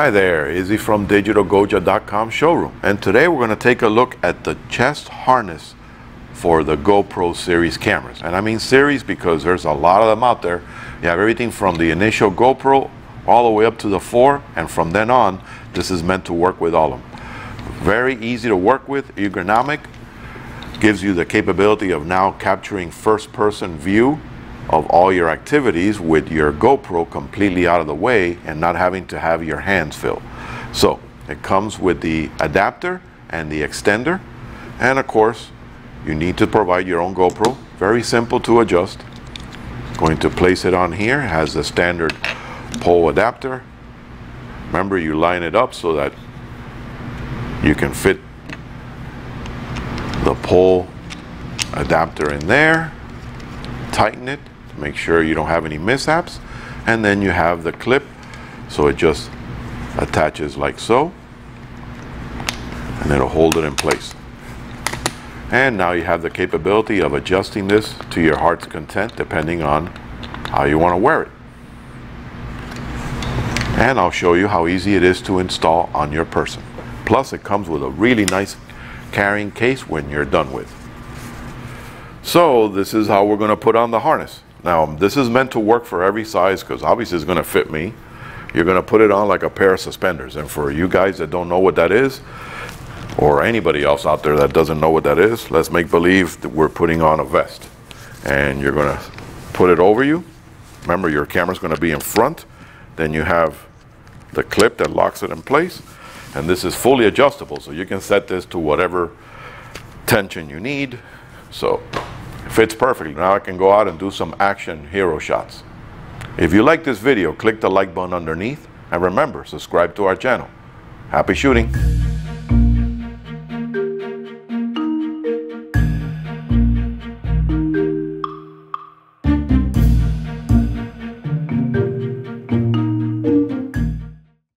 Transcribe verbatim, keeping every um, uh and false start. Hi there, Izzy from Digital Goja dot com showroom, and today we're going to take a look at the chest harness for the GoPro series cameras. And I mean series because there's a lot of them out there. You have everything from the initial GoPro all the way up to the four, and from then on this is meant to work with all of them. Very easy to work with, ergonomic, gives you the capability of now capturing first person view of all your activities with your GoPro completely out of the way and not having to have your hands filled. So it comes with the adapter and the extender, and of course you need to provide your own GoPro. Very simple to adjust. Going to place it on here. It has the standard pole adapter. Remember, you line it up so that you can fit the pole adapter in there. Tighten it, make sure you don't have any mishaps, and then you have the clip, so it just attaches like so and it'll hold it in place. And now you have the capability of adjusting this to your heart's content depending on how you want to wear it. And I'll show you how easy it is to install on your person. Plus it comes with a really nice carrying case when you're done with. So this is how we're going to put on the harness. Now this is meant to work for every size because obviously it's going to fit me. You're going to put it on like a pair of suspenders, and for you guys that don't know what that is, or anybody else out there that doesn't know what that is, let's make believe that we're putting on a vest, and you're going to put it over you. Remember, your camera's going to be in front, then you have the clip that locks it in place, and this is fully adjustable, so you can set this to whatever tension you need. So it fits perfectly. Now I can go out and do some action hero shots. If you like this video, click the like button underneath, and remember, subscribe to our channel. Happy shooting.